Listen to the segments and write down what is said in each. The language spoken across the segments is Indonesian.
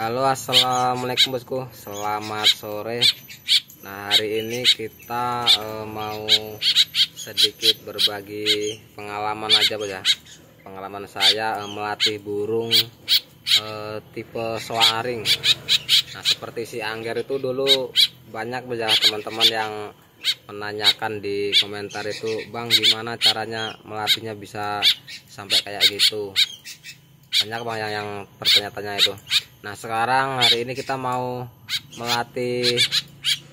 Halo, assalamualaikum bosku, selamat sore. Nah, hari ini kita mau sedikit berbagi pengalaman aja bos ya. Pengalaman saya melatih burung tipe soaring. Nah, seperti si angger itu dulu banyak bos ya, teman-teman yang menanyakan di komentar itu, bang gimana caranya melatihnya bisa sampai kayak gitu. Banyak bang yang pertanyaannya itu. Nah, sekarang hari ini kita mau melatih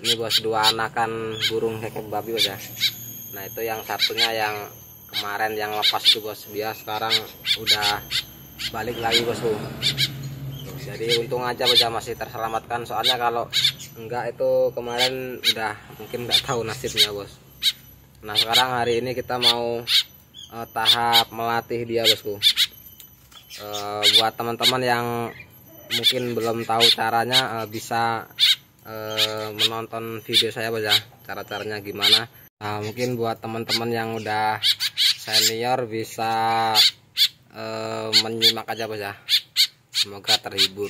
ini bos, dua anakan burung kekep babi bos ya. Nah, itu yang satunya yang kemarin yang lepas itu bos, dia sekarang udah balik lagi bosku. Jadi untung aja bos ya, masih terselamatkan, soalnya kalau enggak itu kemarin udah mungkin nggak tahu nasibnya bos. Nah, sekarang hari ini kita mau tahap melatih dia bosku. Buat teman-teman yang mungkin belum tahu caranya, bisa menonton video saya bos ya, cara-caranya gimana. Mungkin buat teman-teman yang udah senior bisa menyimak aja bos ya, semoga terhibur.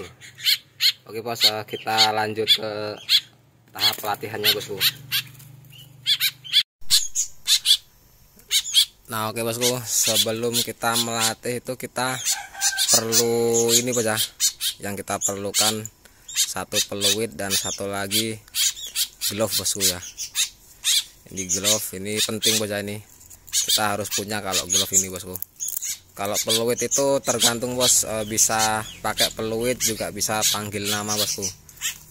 Oke bos, kita lanjut ke tahap pelatihannya bosku. Nah oke bosku, sebelum kita melatih itu kita perlu ini bos ya, yang kita perlukan satu peluit dan satu lagi glove bosku ya. Ini glove ini penting bos ya, ini kita harus punya kalau glove ini bosku. Kalau peluit itu tergantung bos, bisa pakai peluit juga bisa panggil nama bosku,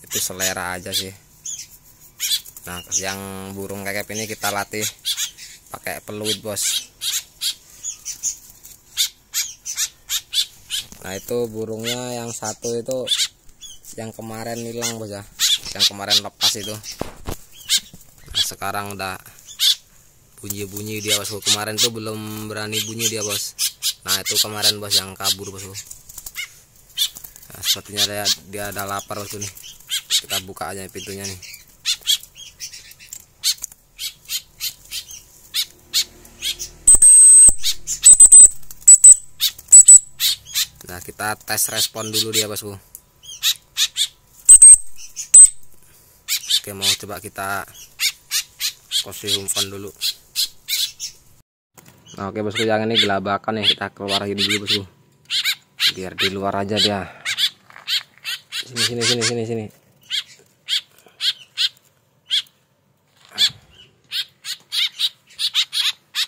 itu selera aja sih. Nah, yang burung kekep ini kita latih pakai peluit bos. Nah, itu burungnya yang satu itu yang kemarin hilang bos ya, yang kemarin lepas itu. Nah, sekarang udah bunyi-bunyi dia bosku, kemarin tuh belum berani bunyi dia bos. Nah, itu kemarin bos yang kabur bosku. Nah, sepertinya dia ada lapar bosku nih. Kita buka aja pintunya nih. Nah, kita tes respon dulu dia bosku. Oke, mau coba kita kasih umpan dulu. Nah, oke bosku, yang ini gelabakan ya, kita keluarin dulu bosku, biar di luar aja dia. Sini.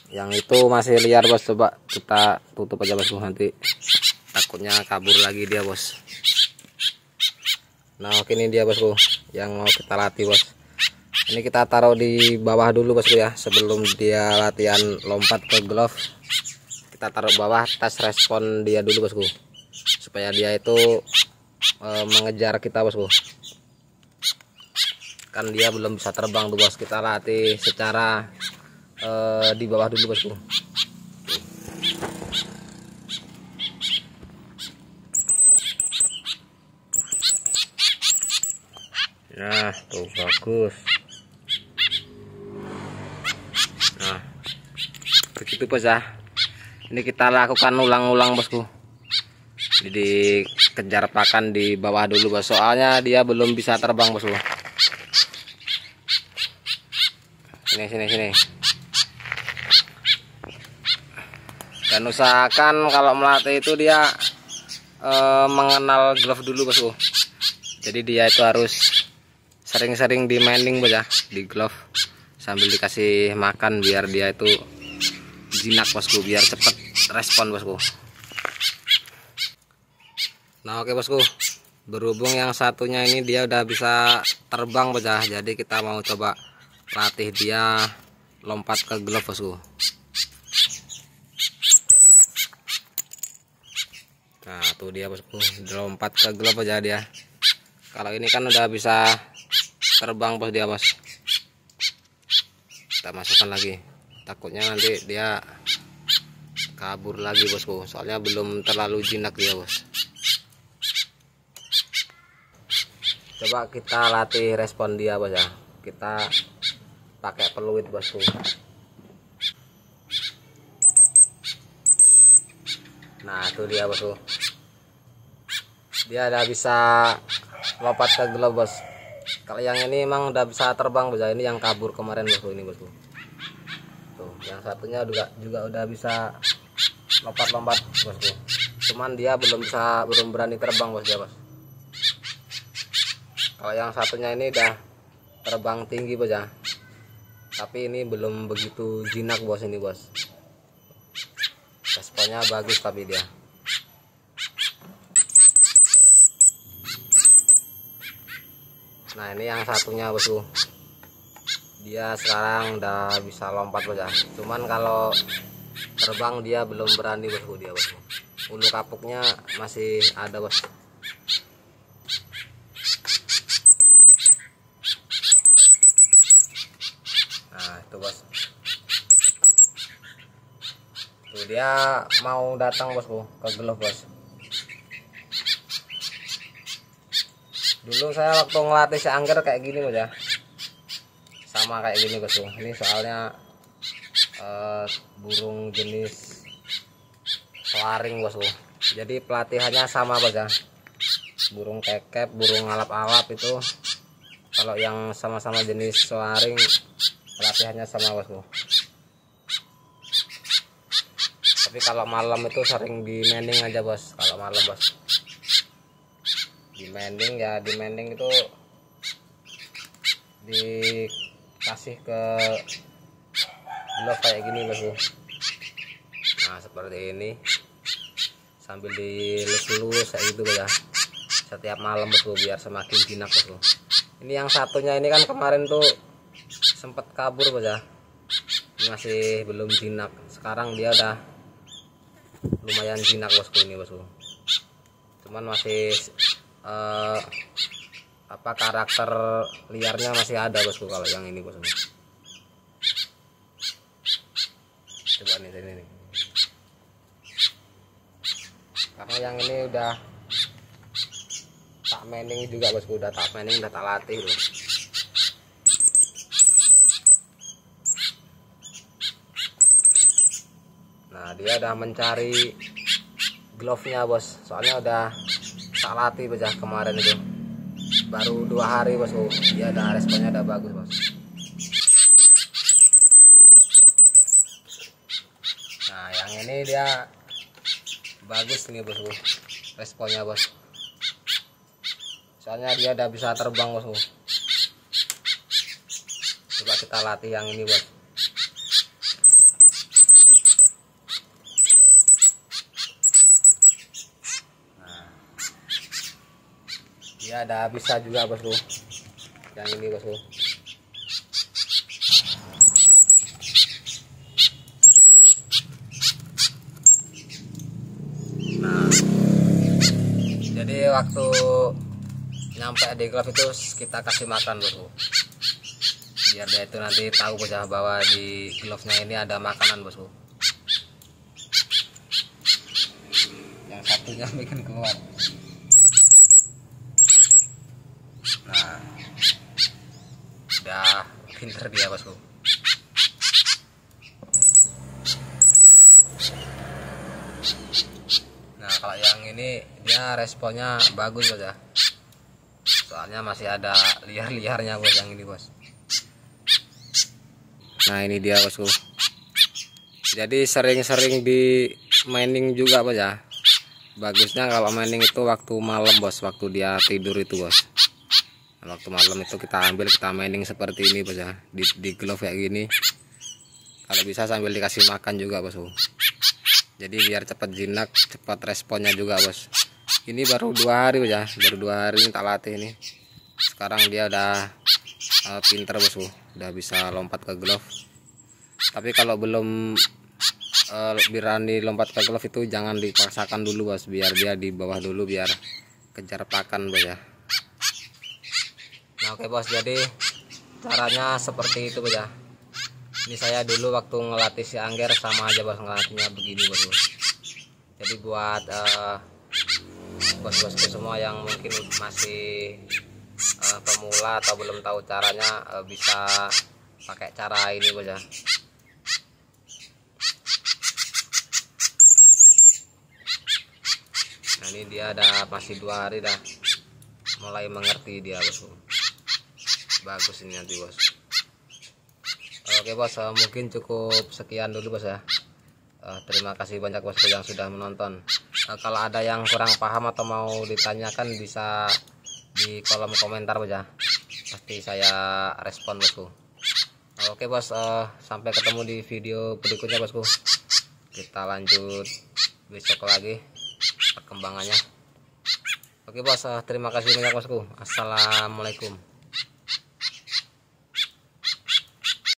Yang itu masih liar bos, coba kita tutup aja bosku, nanti takutnya kabur lagi dia bos. Nah oke, ini dia bosku yang mau kita latih bos. Ini kita taruh di bawah dulu bosku ya, sebelum dia latihan lompat ke glove. Kita taruh bawah, tes respon dia dulu bosku, supaya dia itu mengejar kita bosku. Kan dia belum bisa terbang tuh bos, kita latih secara di bawah dulu bosku. Nah tuh bagus. Nah, begitu bos ya. Ini kita lakukan ulang-ulang bosku. Jadi kejar pakan di bawah dulu bos, soalnya dia belum bisa terbang bosku. Sini. Dan usahakan kalau melatih itu dia mengenal glove dulu bosku. Jadi dia itu harus sering-sering dimainin bos ya, di glove, sambil dikasih makan biar dia itu jinak bosku, biar cepet respon bosku. Nah oke bosku, berhubung yang satunya ini dia udah bisa terbang bos ya, jadi kita mau coba latih dia lompat ke glove bosku. Nah tuh dia bosku, lompat ke glove aja dia. Kalau ini kan udah bisa terbang bos dia bos. Kita masukkan lagi, takutnya nanti dia kabur lagi bosku, soalnya belum terlalu jinak dia bos. Coba kita latih respon dia bos ya, kita pakai peluit bosku. Nah itu dia bosku, dia udah bisa lompat ke gelap, bos. Kalau yang ini emang udah bisa terbang, bos. Ini yang kabur kemarin, bosku, ini, bosku. Tuh, yang satunya juga udah bisa lompat-lompat, bosku. Cuman dia belum berani terbang, bos, dia, bos. Kalau yang satunya ini udah terbang tinggi, bos, ya. Tapi ini belum begitu jinak, bos, ini, bos. Responnya bagus tapi dia. Nah, ini yang satunya, bosku. Dia sekarang udah bisa lompat, bos, ya. Cuman kalau terbang dia belum berani, bosku, dia, bosku. Ulu kapuknya masih ada, bos. Bos, tuh dia mau datang, bosku, ke gelof, bos. Dulu saya waktu ngelatih si angger kayak gini, bos, ya, sama kayak gini, bosku. Ini soalnya burung jenis selaring, bosku. Jadi pelatihannya sama, bos, ya. Burung kekep, burung alap-alap itu kalau yang sama-sama jenis selaring pelatihannya sama, bosku. Tapi kalau malam itu sering di mending aja, bos. Kalau malam, bos, di mending, ya. Di mending itu dikasih ke glove kayak gini, bosku. Nah, seperti ini, sambil dilus-lus kayak gitu, ya, setiap malam, bosku, biar semakin jinak, bosku. Ini yang satunya ini kan kemarin tuh sempat kabur, bos, ya. Masih belum jinak. Sekarang dia udah lumayan jinak, bosku, ini, bosku. Cuman masih karakter liarnya masih ada, bosku, kalau yang ini, bosku. Coba nih sini nih. Karena yang ini udah tak manning juga, bosku. Udah tak manning, udah tak latih, bos. Nah, dia udah mencari glove-nya, bos. Soalnya udah tak latih, bos, kemarin itu. Baru 2 hari, bos. Dia udah responnya udah bagus, bos. Nah, yang ini dia bagus nih, bos. Responnya, bos. Soalnya dia udah bisa terbang, bos. Coba kita latih yang ini, bos. Ya, ada bisa juga, bosku. Yang ini, bosku. Nah, jadi waktu nyampe di glove itu kita kasih makan, bosku. Biar dia itu nanti tahu, bos, bahwa di glove-nya ini ada makanan, bosku. Yang satunya bikin keluar. Nah, udah pinter dia, bosku. Nah, kalau yang ini dia responnya bagus, bos, ya. Soalnya masih ada liar-liarnya, bos, yang ini, bos. Nah, ini dia, bosku. Jadi sering-sering di mining juga, bos, ya. Bagusnya kalau mining itu waktu malam, bos, waktu dia tidur itu, bos. Waktu malam itu kita ambil, kita mining seperti ini, bos, ya. Di glove kayak gini. Kalau bisa sambil dikasih makan juga, bos. Jadi biar cepat jinak, cepat responnya juga, bos. Ini baru 2 hari, bos, ya. Baru 2 hari ini tak latih ini. Sekarang dia udah pinter, bos. Udah bisa lompat ke glove. Tapi kalau belum berani lompat ke glove itu jangan dipaksakan dulu, bos. Biar dia di bawah dulu, biar kejar pakan, bos, ya. Nah, oke, bos, jadi caranya seperti itu, bos, ya. Ini saya dulu waktu ngelatih si angger sama aja, bos, ngelatihnya begini, bos. Jadi buat bos-bosku semua yang mungkin masih pemula atau belum tahu caranya, bisa pakai cara ini, bos, ya. Nah, ini dia ada pasti 2 hari dah mulai mengerti dia bosku. Bagus ini nanti bos. Oke bos, mungkin cukup sekian dulu bos ya. Terima kasih banyak bos yang sudah menonton. Kalau ada yang kurang paham atau mau ditanyakan bisa di kolom komentar bos ya, pasti saya respon bosku. Oke bos, sampai ketemu di video berikutnya bosku. Kita lanjut besok lagi perkembangannya. Oke bos, terima kasih banyak bosku. Assalamualaikum.